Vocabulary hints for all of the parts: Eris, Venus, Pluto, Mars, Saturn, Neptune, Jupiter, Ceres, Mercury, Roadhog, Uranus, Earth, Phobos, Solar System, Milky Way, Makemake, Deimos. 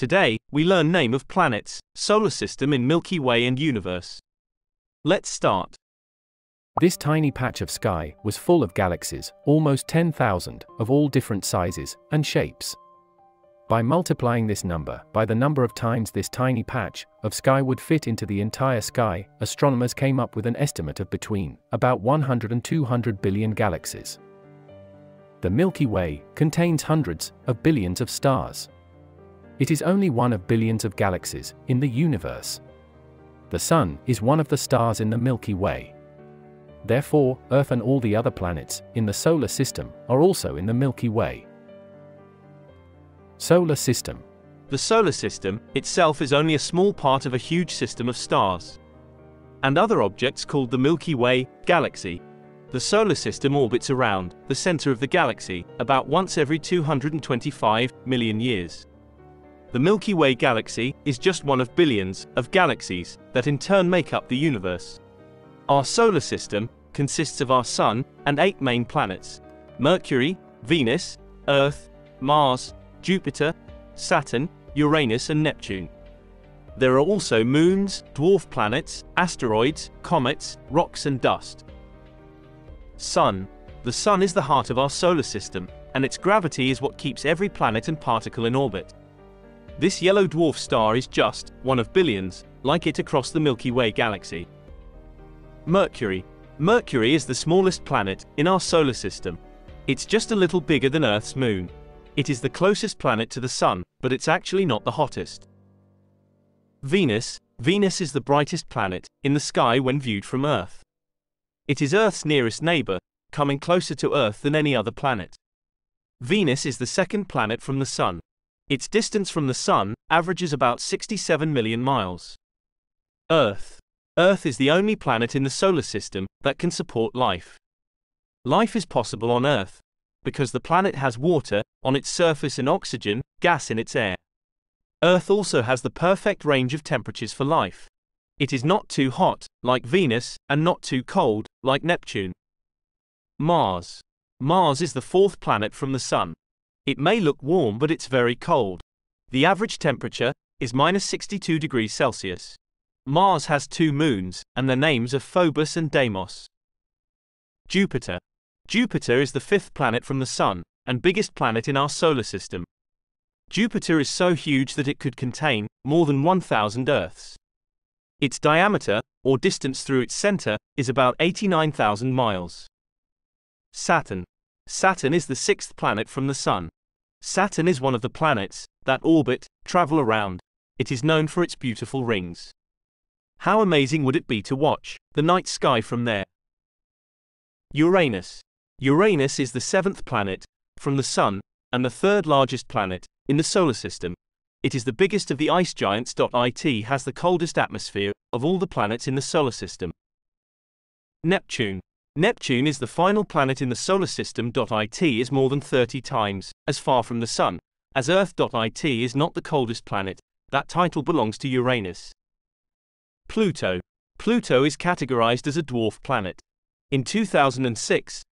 Today, we learn name of planets, solar system in Milky Way and universe. Let's start. This tiny patch of sky was full of galaxies, almost 10,000, of all different sizes and shapes. By multiplying this number by the number of times this tiny patch of sky would fit into the entire sky, astronomers came up with an estimate of between about 100 and 200 billion galaxies. The Milky Way contains hundreds of billions of stars. It is only one of billions of galaxies in the universe. The Sun is one of the stars in the Milky Way. Therefore, Earth and all the other planets in the solar system are also in the Milky Way. Solar system. The solar system itself is only a small part of a huge system of stars and other objects called the Milky Way galaxy. The solar system orbits around the center of the galaxy about once every 225 million years. The Milky Way galaxy is just one of billions of galaxies that in turn make up the universe. Our solar system consists of our Sun and 8 main planets: Mercury, Venus, Earth, Mars, Jupiter, Saturn, Uranus and Neptune. There are also moons, dwarf planets, asteroids, comets, rocks and dust. Sun. The Sun is the heart of our solar system, and its gravity is what keeps every planet and particle in orbit. This yellow dwarf star is just one of billions, like it across the Milky Way galaxy. Mercury. Mercury is the smallest planet in our solar system. It's just a little bigger than Earth's moon. It is the closest planet to the Sun, but it's actually not the hottest. Venus. Venus is the brightest planet in the sky when viewed from Earth. It is Earth's nearest neighbor, coming closer to Earth than any other planet. Venus is the second planet from the Sun. Its distance from the Sun averages about 67 million miles. Earth. Earth is the only planet in the solar system that can support life. Life is possible on Earth because the planet has water on its surface and oxygen gas in its air. Earth also has the perfect range of temperatures for life. It is not too hot, like Venus, and not too cold, like Neptune. Mars. Mars is the fourth planet from the Sun. It may look warm, but it's very cold. The average temperature is -62 degrees Celsius. Mars has 2 moons, and their names are Phobos and Deimos. Jupiter. Jupiter is the 5th planet from the Sun, and biggest planet in our solar system. Jupiter is so huge that it could contain more than 1,000 Earths. Its diameter, or distance through its center, is about 89,000 miles. Saturn. Saturn is the 6th planet from the Sun. Saturn is one of the planets that travel around. It is known for its beautiful rings. How amazing would it be to watch the night sky from there? Uranus. Uranus is the 7th planet from the Sun, and the 3rd largest planet in the solar system. It is the biggest of the ice giants. It has the coldest atmosphere of all the planets in the solar system. Neptune. Neptune is the final planet in the solar system. It is more than 30 times as far from the Sun as Earth. It is not the coldest planet. That title belongs to Uranus. Pluto. Pluto is categorized as a dwarf planet. In 2006,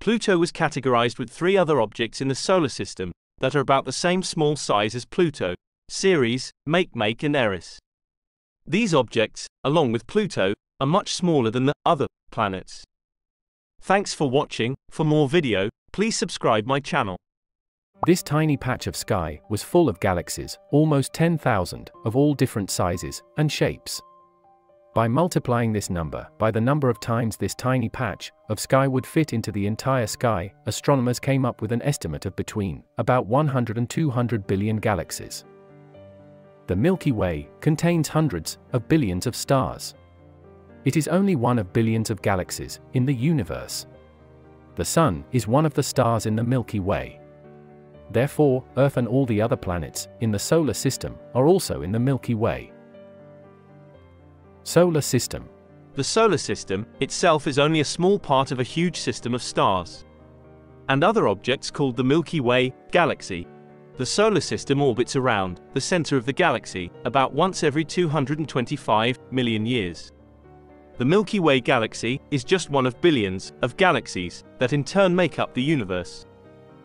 Pluto was categorized with 3 other objects in the solar system that are about the same small size as Pluto: Ceres, Makemake and Eris. These objects, along with Pluto, are much smaller than the other planets. Thanks for watching. For more video, please subscribe my channel. This tiny patch of sky was full of galaxies, almost 10,000, of all different sizes and shapes. By multiplying this number by the number of times this tiny patch of sky would fit into the entire sky, astronomers came up with an estimate of between about 100 and 200 billion galaxies. The Milky Way contains hundreds of billions of stars. It is only one of billions of galaxies in the universe. The Sun is one of the stars in the Milky Way. Therefore, Earth and all the other planets in the solar system are also in the Milky Way. Solar system. The solar system itself is only a small part of a huge system of stars and other objects called the Milky Way galaxy. The solar system orbits around the center of the galaxy about once every 225 million years. The Milky Way galaxy is just one of billions of galaxies that in turn make up the universe.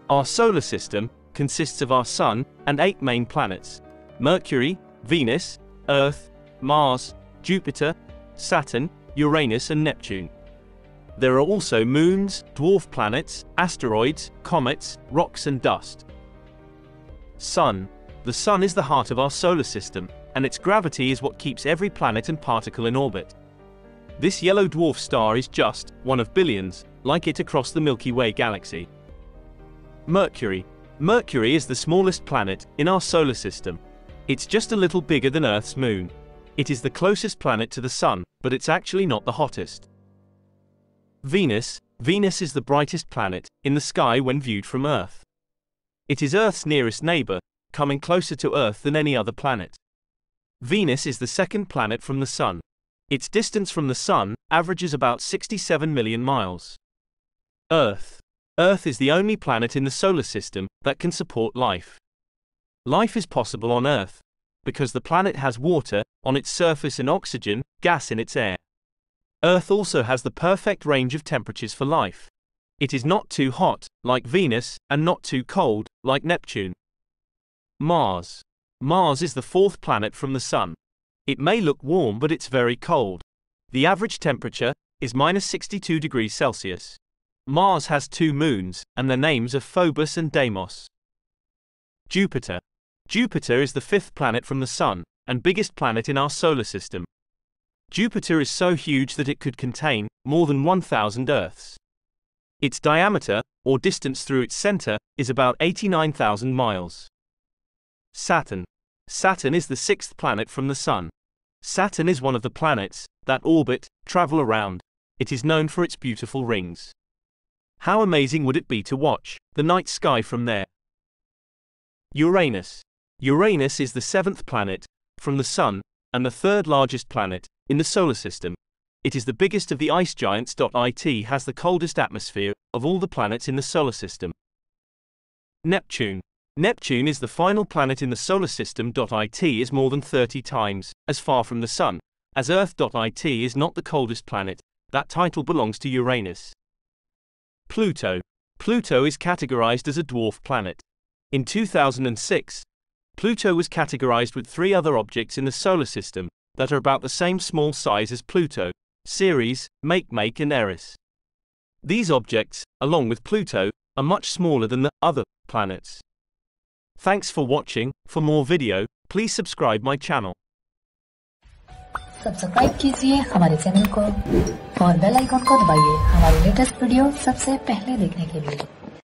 Our solar system consists of our Sun and 8 main planets. Mercury, Venus, Earth, Mars, Jupiter, Saturn, Uranus and Neptune. There are also moons, dwarf planets, asteroids, comets, rocks and dust. Sun. The Sun is the heart of our solar system, and its gravity is what keeps every planet and particle in orbit. This yellow dwarf star is just one of billions, like it across the Milky Way galaxy. Mercury. Mercury is the smallest planet in our solar system. It's just a little bigger than Earth's moon. It is the closest planet to the Sun, but it's actually not the hottest. Venus. Venus is the brightest planet in the sky when viewed from Earth. It is Earth's nearest neighbor, coming closer to Earth than any other planet. Venus is the second planet from the Sun. Its distance from the Sun averages about 67 million miles. Earth. Earth is the only planet in the solar system that can support life. Life is possible on Earth because the planet has water on its surface and oxygen, gas in its air. Earth also has the perfect range of temperatures for life. It is not too hot, like Venus, and not too cold, like Neptune. Mars. Mars is the fourth planet from the Sun. It may look warm, but it's very cold. The average temperature is -62°C. Mars has two moons, and their names are Phobos and Deimos. Jupiter. Jupiter is the fifth planet from the Sun, and biggest planet in our solar system. Jupiter is so huge that it could contain more than 1,000 Earths. Its diameter, or distance through its center, is about 89,000 miles. Saturn. Saturn is the sixth planet from the Sun. Saturn is one of the planets that travel around. It is known for its beautiful rings. How amazing would it be to watch the night sky from there? Uranus. Uranus is the seventh planet from the Sun, and the third largest planet in the solar system. It is the biggest of the ice giants. It has the coldest atmosphere of all the planets in the solar system. Neptune. Neptune is the final planet in the solar system. It is more than 30 times as far from the Sun as Earth. It is not the coldest planet. That title belongs to Uranus. Pluto. Pluto is categorized as a dwarf planet. In 2006, Pluto was categorized with three other objects in the solar system that are about the same small size as Pluto: Ceres, Makemake and Eris. These objects, along with Pluto, are much smaller than the other planets. Thanks for watching. For more video, please subscribe my channel. Subscribe कीजिए हमारे channel को और bell icon को दबाइए हमारे latest video सबसे पहले देखने के लिए.